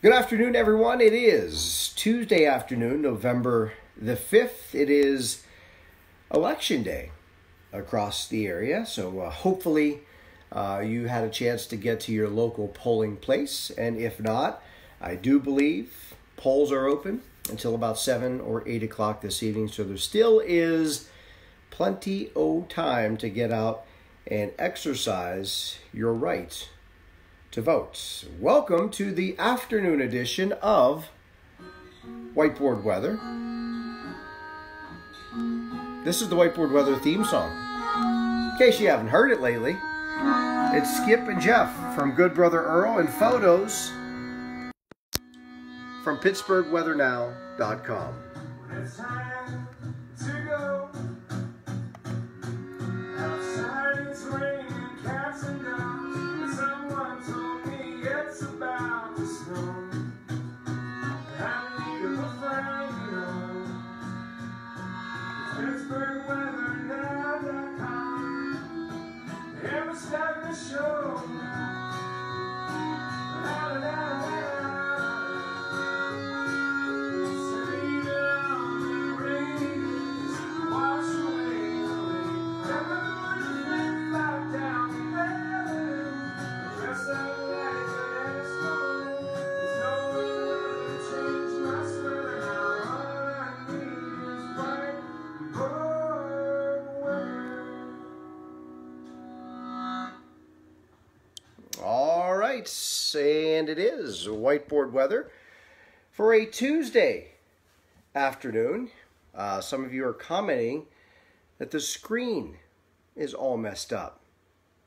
Good afternoon, everyone. It is Tuesday afternoon, November the 5th. It is Election Day across the area, so hopefully you had a chance to get to your local polling place, and if not, I do believe polls are open until about 7 or 8 o'clock this evening, so there still is plenty of time to get out and exercise your right to vote. Welcome to the afternoon edition of WhiteBoard Weather. This is the WhiteBoard Weather theme song. In case you haven't heard it lately, it's Skip and Jeff from Good Brother Earl and photos from PittsburghWeatherNow.com. It's time to go. Outside it's raining cats and dogs. And it is WhiteBoard Weather for a Tuesday afternoon. Some of you are commenting that the screen is all messed up.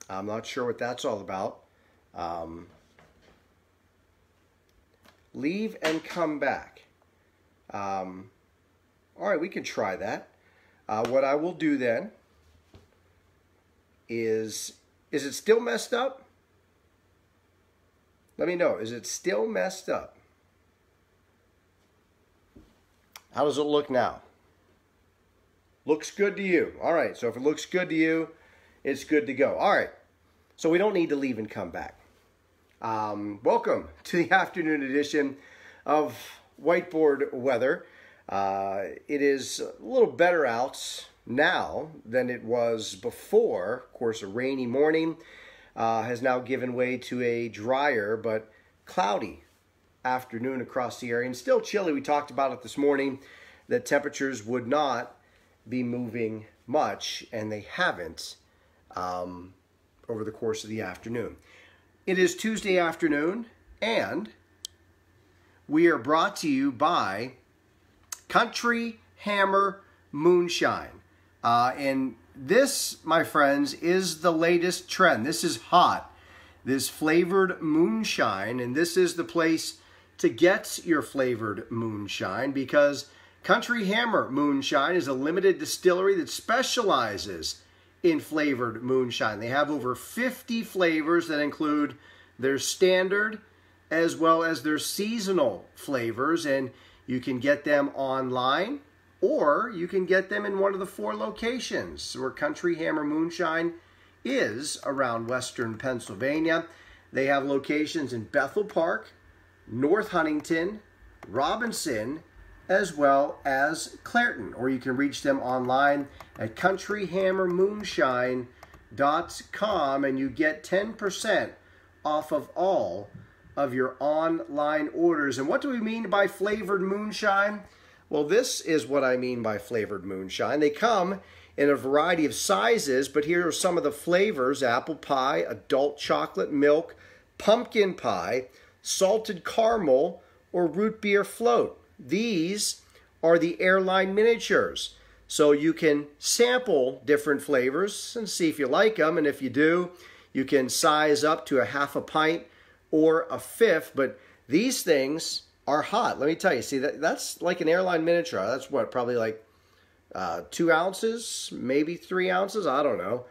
I'm not sure what that's all about. Leave and come back. All right, we can try that. What I will do then is it still messed up? Let me know, is it still messed up? How does it look now? Looks good to you. All right, so if it looks good to you, it's good to go. All right, so we don't need to leave and come back. Welcome to the afternoon edition of WhiteBoard Weather. It is a little better out now than it was before. Of course, a rainy morning. Has now given way to a drier but cloudy afternoon across the area. And still chilly. We talked about it this morning, that temperatures would not be moving much, and they haven't over the course of the afternoon. It is Tuesday afternoon, and we are brought to you by Country Hammer Moonshine. And this, my friends, is the latest trend. This is hot, this flavored moonshine, and this is the place to get your flavored moonshine, because Country Hammer Moonshine is a limited distillery that specializes in flavored moonshine. They have over 50 flavors that include their standard as well as their seasonal flavors, and you can get them online, or you can get them in one of the 4 locations where Country Hammer Moonshine is around Western Pennsylvania. They have locations in Bethel Park, North Huntington, Robinson, as well as Clairton. Or you can reach them online at countryhammermoonshine.com, and you get 10% off of all of your online orders. And what do we mean by flavored moonshine? Well, this is what I mean by flavored moonshine. They come in a variety of sizes, but here are some of the flavors: apple pie, adult chocolate milk, pumpkin pie, salted caramel, or root beer float. These are the airline miniatures. So you can sample different flavors and see if you like them. And if you do, you can size up to a half a pint or a fifth. But these things are hot. Let me tell you, see, that's like an airline miniature. That's what, probably like 2 ounces, maybe 3 ounces. I don't know.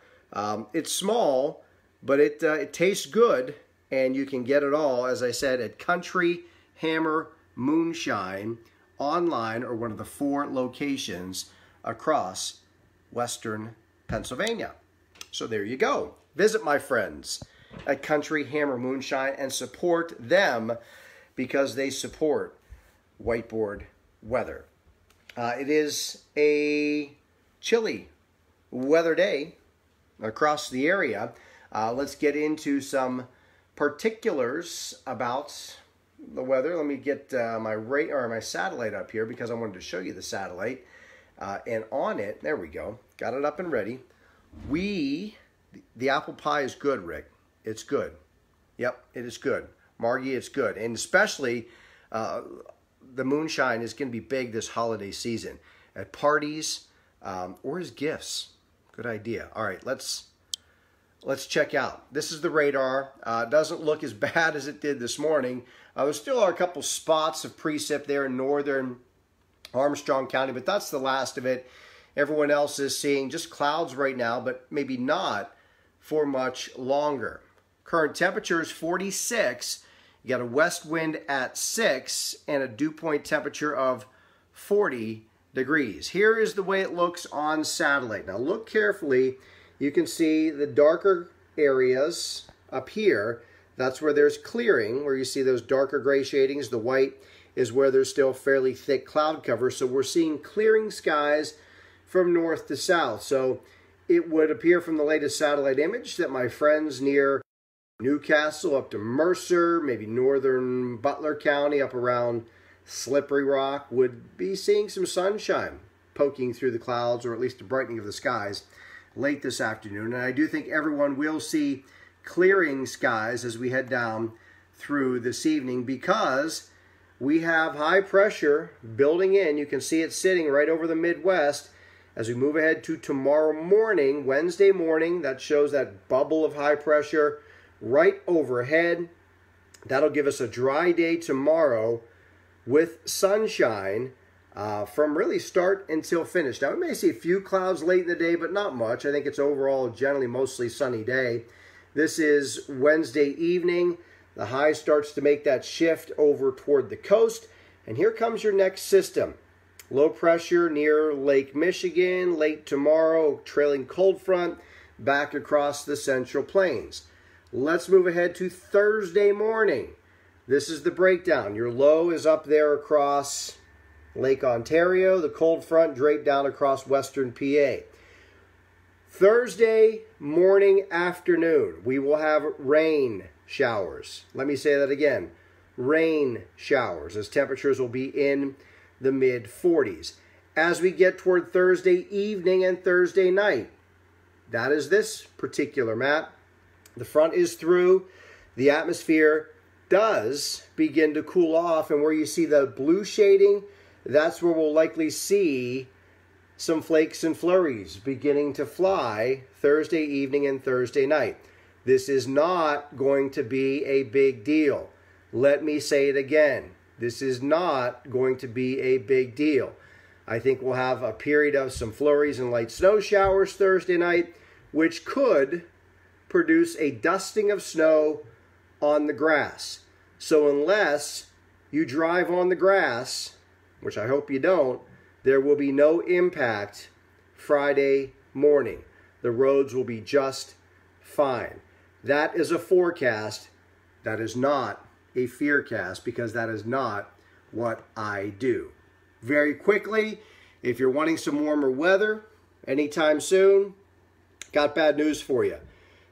It's small, but it tastes good, and you can get it all, as I said, at Country Hammer Moonshine online or one of the 4 locations across Western Pennsylvania. So there you go. Visit my friends at Country Hammer Moonshine and support them, because they support WhiteBoard Weather. It is a chilly weather day across the area. Let's get into some particulars about the weather. Let me get my satellite up here because I wanted to show you the satellite. And on it, there we go, got it up and ready. The apple pie is good, Rick. It's good. Yep, it is good. Margie, it's good. And especially the moonshine is going to be big this holiday season at parties or as gifts. Good idea. All right, let's check out. This is the radar. Doesn't look as bad as it did this morning. There still are a couple spots of precip there in northern Armstrong County, but that's the last of it. Everyone else is seeing just clouds right now, but maybe not for much longer. Current temperature is 46. You got a west wind at 6 and a dew point temperature of 40 degrees. Here is the way it looks on satellite. Now look carefully. You can see the darker areas up here. That's where there's clearing, where you see those darker gray shadings. The white is where there's still fairly thick cloud cover. So we're seeing clearing skies from north to south. So it would appear from the latest satellite image that my friends near Newcastle up to Mercer, maybe northern Butler County up around Slippery Rock would be seeing some sunshine poking through the clouds, or at least the brightening of the skies, late this afternoon. And I do think everyone will see clearing skies as we head down through this evening, because we have high pressure building in. You can see it sitting right over the Midwest as we move ahead to tomorrow morning, Wednesday morning. That shows that bubble of high pressure right overhead. That'll give us a dry day tomorrow with sunshine from really start until finish. Now, we may see a few clouds late in the day, but not much. I think it's overall generally mostly sunny day. This is Wednesday evening. The high starts to make that shift over toward the coast. And here comes your next system. Low pressure near Lake Michigan, late tomorrow, trailing cold front back across the Central Plains. Let's move ahead to Thursday morning. This is the breakdown. Your low is up there across Lake Ontario. The cold front draped down across western PA. Thursday morning, afternoon, we will have rain showers. Let me say that again. Rain showers, as temperatures will be in the mid-40s. As we get toward Thursday evening and Thursday night, that is this particular map. The front is through. The atmosphere does begin to cool off, and where you see the blue shading, that's where we'll likely see some flakes and flurries beginning to fly Thursday evening and Thursday night. This is not going to be a big deal. Let me say it again. This is not going to be a big deal. I think we'll have a period of some flurries and light snow showers Thursday night, which could produce a dusting of snow on the grass. So unless you drive on the grass, which I hope you don't, there will be no impact Friday morning. The roads will be just fine. That is a forecast. That is not a fearcast, because that is not what I do. Very quickly, if you're wanting some warmer weather anytime soon, got bad news for you.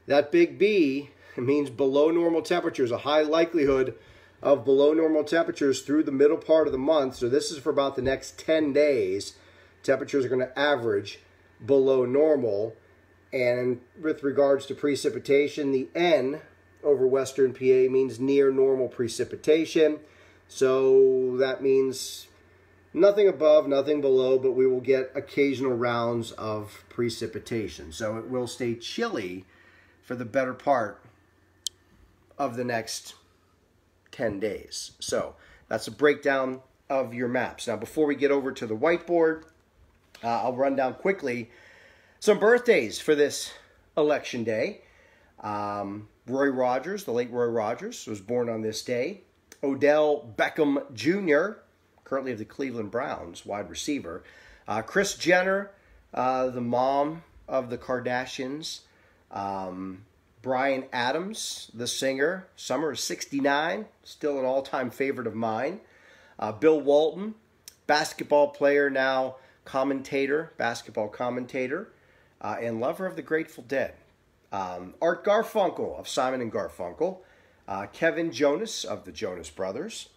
That big B means below normal temperatures, a high likelihood of below normal temperatures through the middle part of the month. So this is for about the next 10 days. Temperatures are going to average below normal. And with regards to precipitation, the N over western PA means near normal precipitation. So that means nothing above, nothing below, but we will get occasional rounds of precipitation. So it will stay chilly for the better part of the next 10 days. So that's a breakdown of your maps. Now, before we get over to the whiteboard, I'll run down quickly some birthdays for this election day. Roy Rogers, the late Roy Rogers, was born on this day. Odell Beckham Jr., currently of the Cleveland Browns, wide receiver. Chris Jenner, the mom of the Kardashians. Brian Adams, the singer, summer of '69, still an all-time favorite of mine. Bill Walton, basketball player now, commentator, basketball commentator, and lover of the Grateful Dead. Art Garfunkel of Simon and Garfunkel, Kevin Jonas of the Jonas Brothers,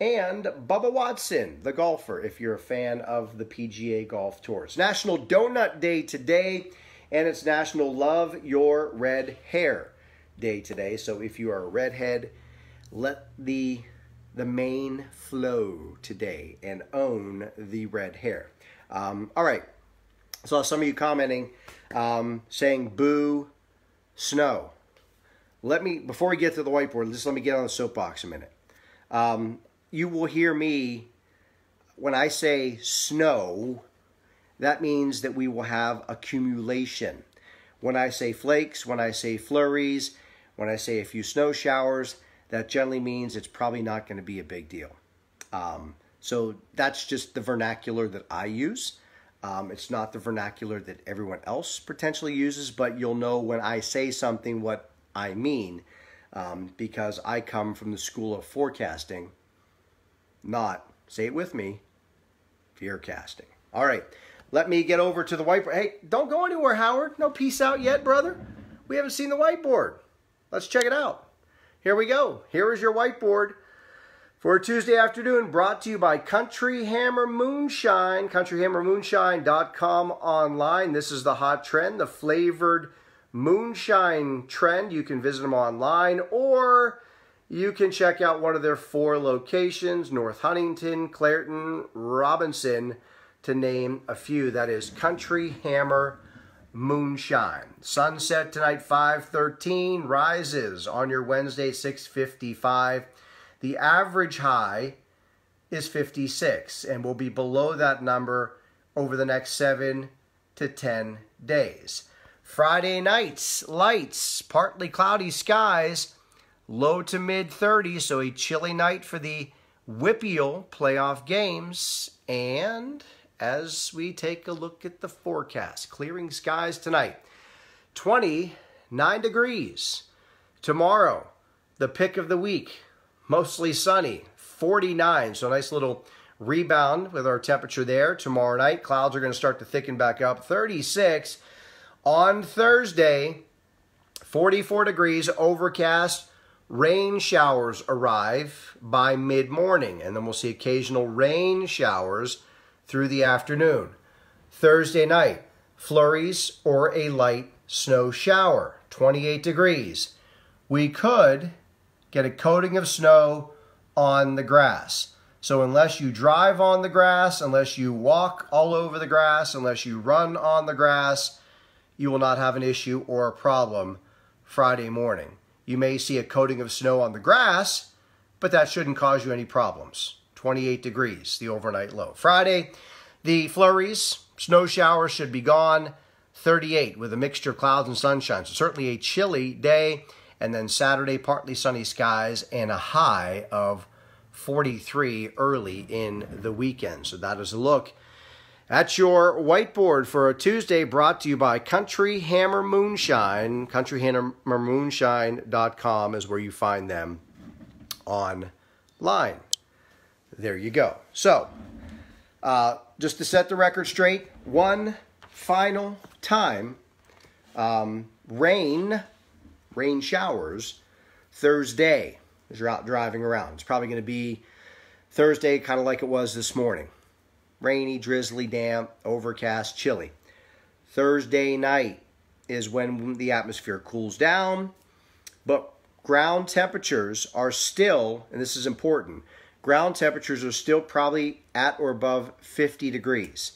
and Bubba Watson, the golfer, if you're a fan of the PGA Golf Tour. It's National Donut Day today, and it's National Love Your Red Hair Day today. So if you are a redhead, let the mane flow today and own the red hair. All right. Saw some of you commenting, saying boo snow. Let me, before we get to the whiteboard, just let me get on the soapbox a minute. You will hear me, when I say snow, that means that we will have accumulation. When I say flakes, when I say flurries, when I say a few snow showers, that generally means it's probably not going to be a big deal. So that's just the vernacular that I use. It's not the vernacular that everyone else potentially uses, but you'll know when I say something what I mean, because I come from the school of forecasting, not, say it with me, fearcasting. All right. Let me get over to the whiteboard. Hey, don't go anywhere, Howard. No peace out yet, brother. We haven't seen the whiteboard. Let's check it out. Here we go. Here is your whiteboard for Tuesday afternoon, brought to you by Country Hammer Moonshine, countryhammermoonshine.com online. This is the hot trend, the flavored moonshine trend. You can visit them online, or you can check out one of their 4 locations, North Huntington, Clairton, Robinson, to name a few. That is Country Hammer Moonshine. Sunset tonight, 5:13. Rises on your Wednesday, 6:55. The average high is 56 and will be below that number over the next 7 to 10 days. Friday nights, lights, partly cloudy skies, low to mid 30s, so a chilly night for the WPIAL playoff games. And as we take a look at the forecast, clearing skies tonight, 29 degrees. Tomorrow, the pick of the week, mostly sunny, 49. So a nice little rebound with our temperature there. Tomorrow night, clouds are going to start to thicken back up, 36. On Thursday, 44 degrees, overcast. Rain showers arrive by mid-morning, and then we'll see occasional rain showers through the afternoon. Thursday night, flurries or a light snow shower, 28 degrees. We could get a coating of snow on the grass. So unless you drive on the grass, unless you walk all over the grass, unless you run on the grass, you will not have an issue or a problem Friday morning. You may see a coating of snow on the grass, but that shouldn't cause you any problems. 28 degrees, the overnight low. Friday, the flurries, snow showers should be gone, 38 with a mixture of clouds and sunshine. So certainly a chilly day. And then Saturday, partly sunny skies and a high of 43 early in the weekend. So that is a look at your whiteboard for a Tuesday, brought to you by Country Hammer Moonshine. Countryhammermoonshine.com is where you find them online. There you go. So, just to set the record straight, one final time, rain showers Thursday as you're out driving around. It's probably going to be Thursday kind of like it was this morning. Rainy, drizzly, damp, overcast, chilly. Thursday night is when the atmosphere cools down, but ground temperatures are still, and this is important, ground temperatures are still probably at or above 50 degrees.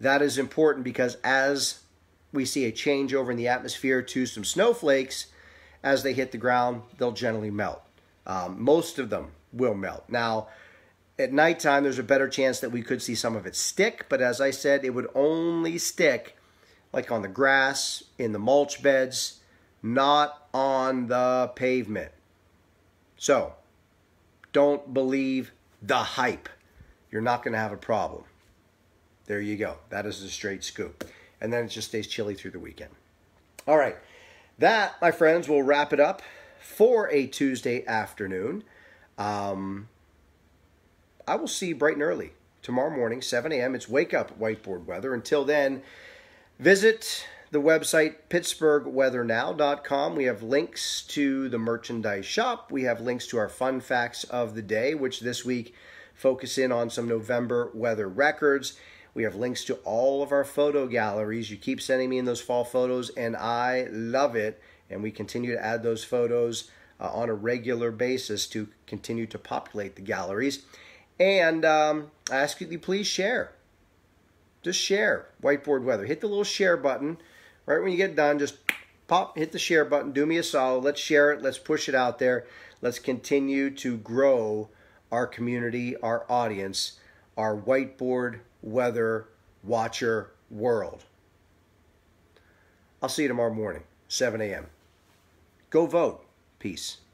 That is important because as we see a changeover in the atmosphere to some snowflakes, as they hit the ground, they'll generally melt. Most of them will melt. Now, at nighttime, there's a better chance that we could see some of it stick, but as I said, it would only stick like on the grass, in the mulch beds, not on the pavement. So, don't believe the hype. You're not going to have a problem. There you go. That is a straight scoop. And then it just stays chilly through the weekend. All right. That, my friends, will wrap it up for a Tuesday afternoon. I will see you bright and early tomorrow morning, 7 a.m. It's Wake Up WhiteBoard Weather. Until then, visit the website PittsburghWeatherNow.com. We have links to the merchandise shop. We have links to our fun facts of the day, which this week focus in on some November weather records. We have links to all of our photo galleries. You keep sending me in those fall photos, and I love it. And we continue to add those photos on a regular basis to continue to populate the galleries. And I ask you to please share. Just share WhiteBoard Weather. Hit the little share button. Right when you get done, just pop, hit the share button. Do me a solid. Let's share it. Let's push it out there. Let's continue to grow our community, our audience, our WhiteBoard Weather watcher world. I'll see you tomorrow morning, 7 a.m. Go vote. Peace.